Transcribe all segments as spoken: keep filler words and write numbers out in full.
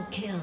Double kill.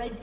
Red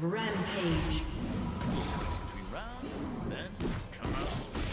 Rampage. Three rounds, then come out swinging.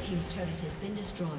Team's turret has been destroyed.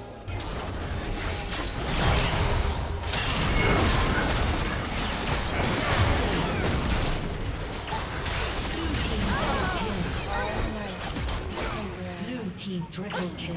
Blue team double kill. Blue team Triple kill.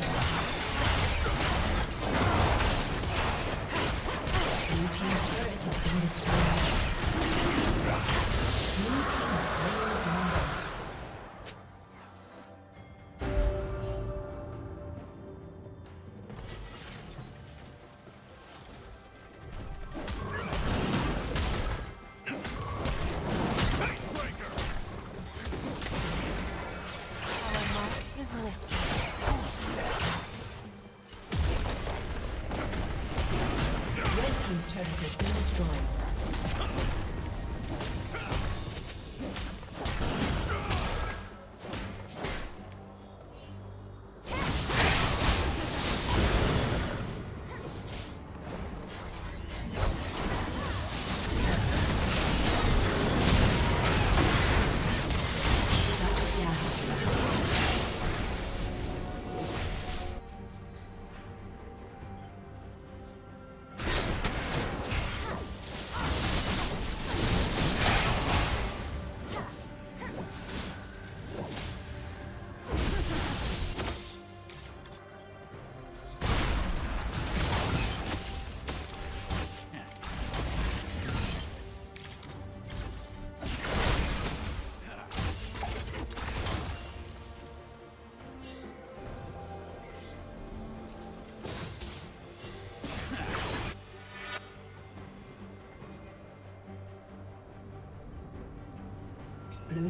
Blue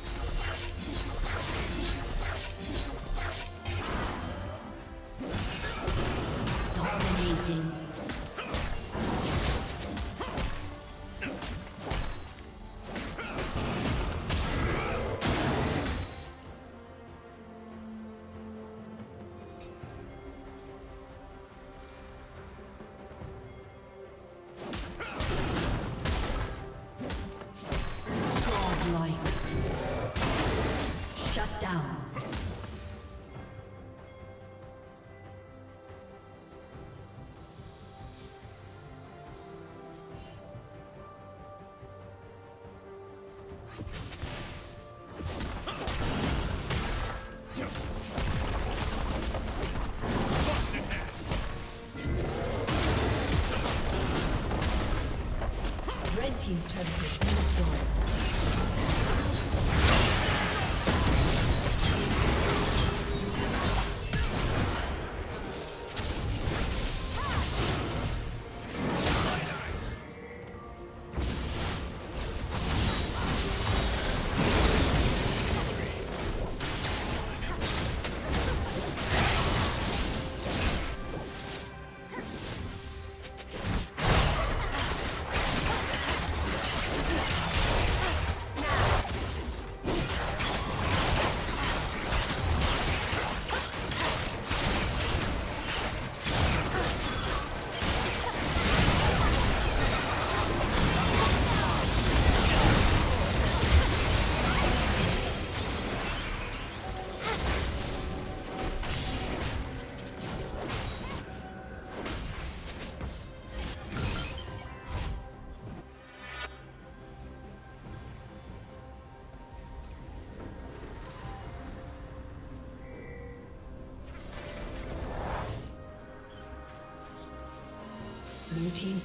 Blue team slain down. Blue team's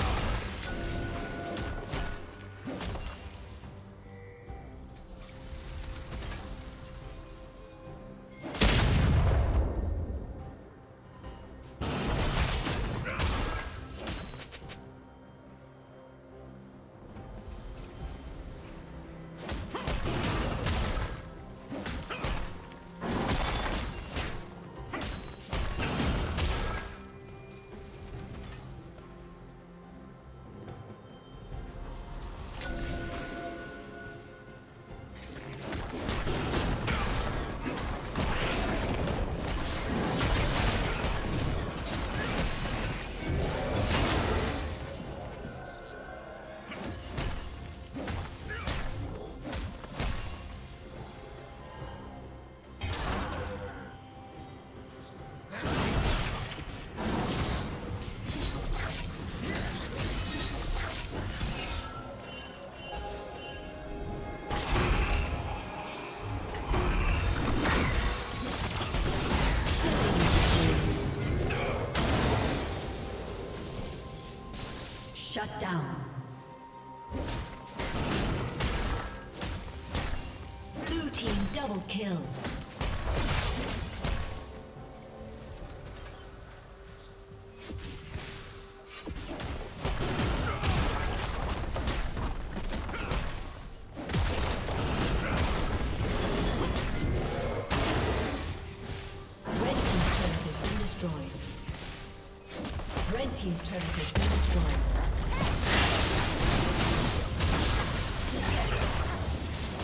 Shut down. Blue team double kill. Team's turret has been destroyed. Red team's turret has been destroyed. Red team's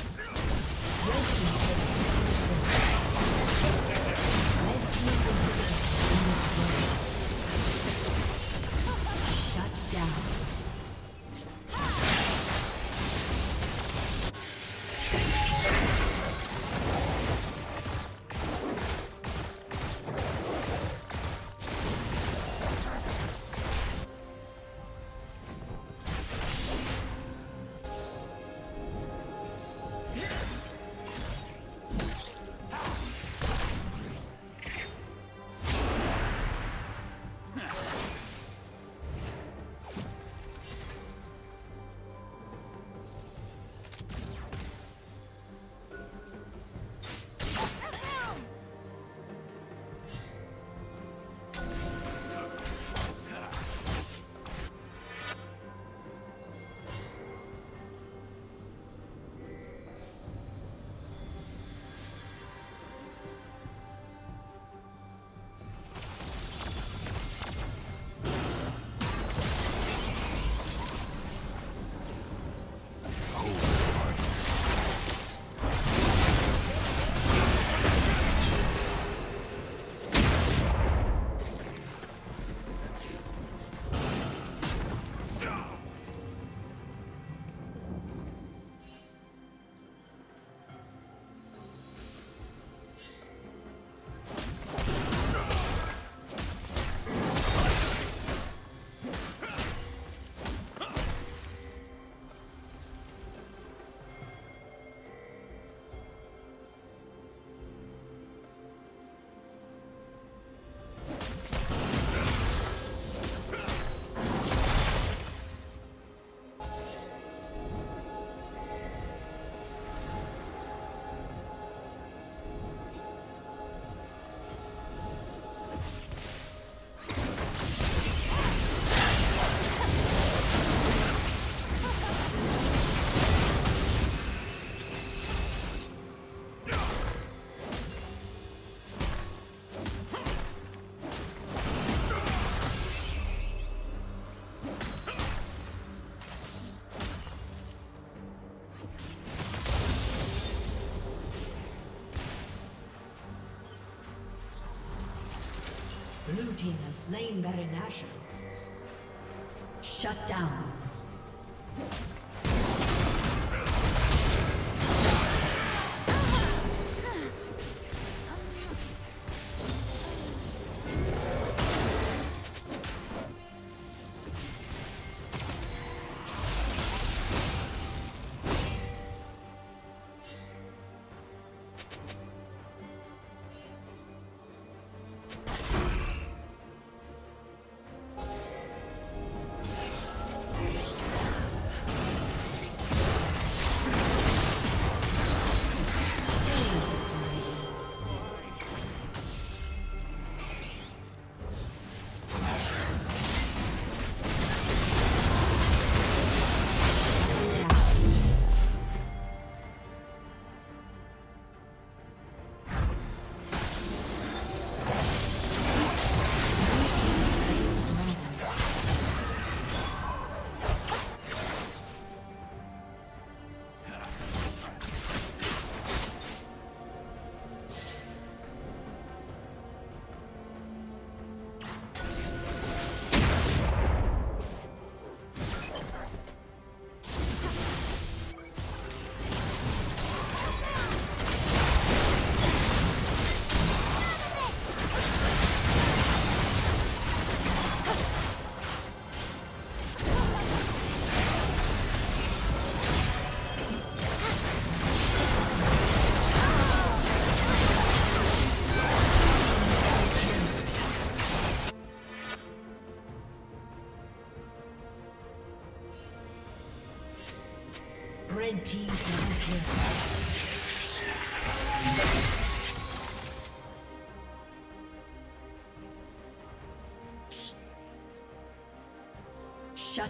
turret has been destroyed. Shut down. Blue team has slain Baron Nashor. Shut down. Red team double kill. Shut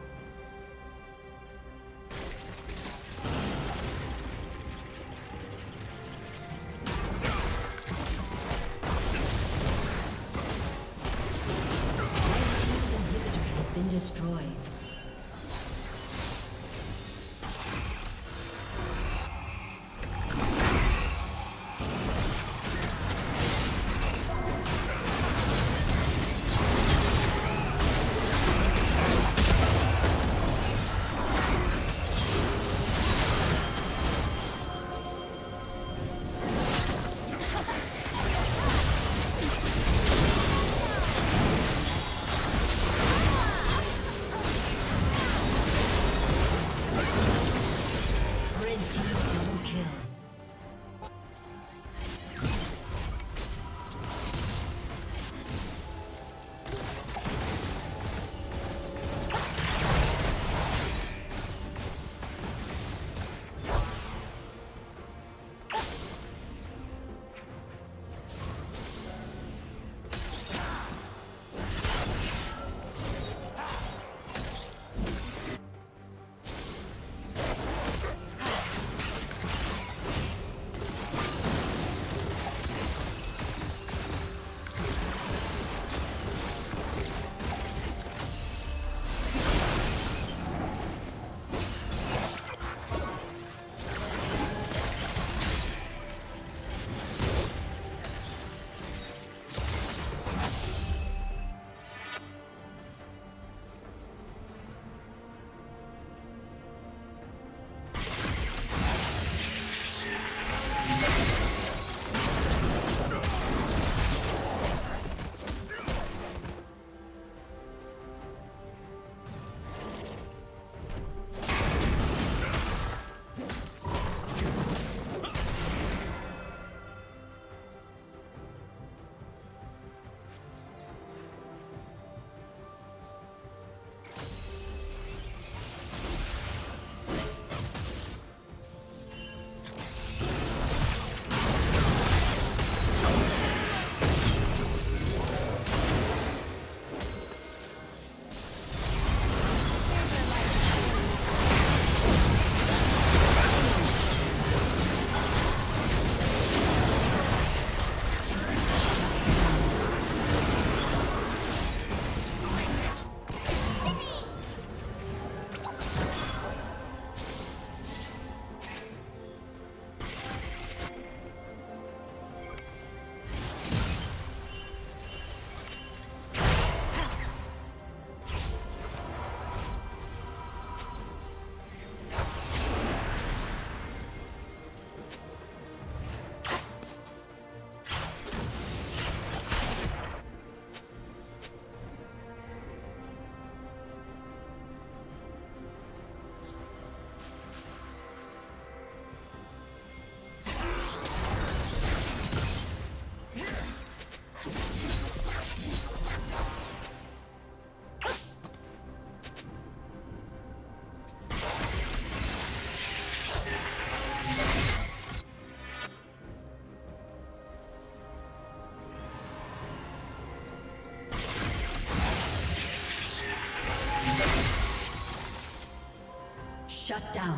Shut down.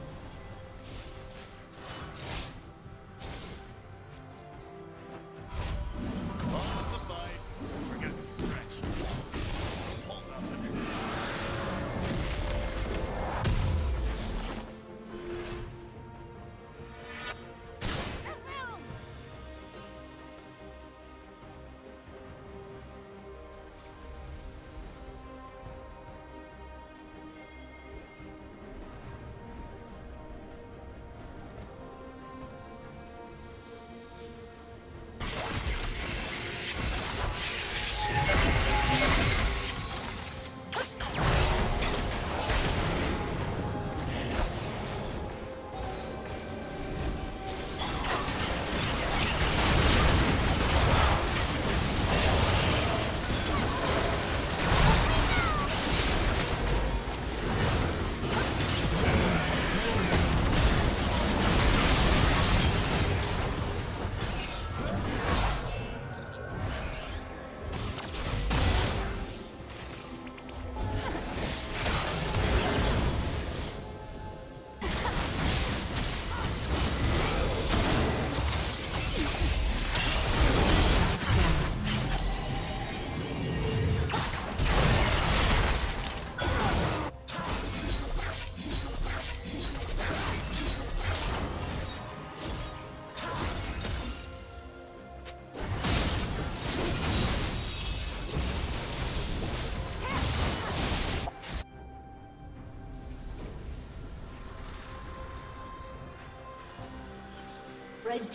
Red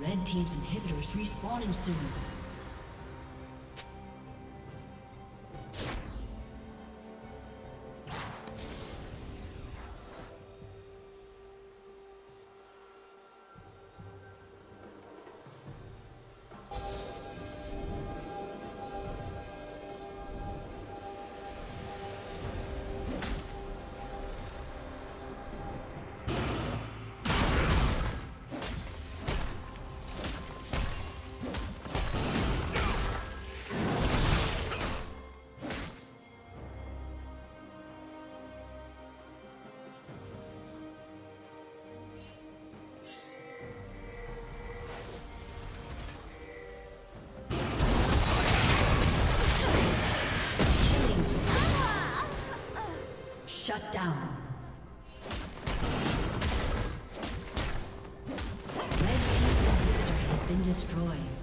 Red team's inhibitors respawning soon. Shut down. Red team's inhibitor has been destroyed.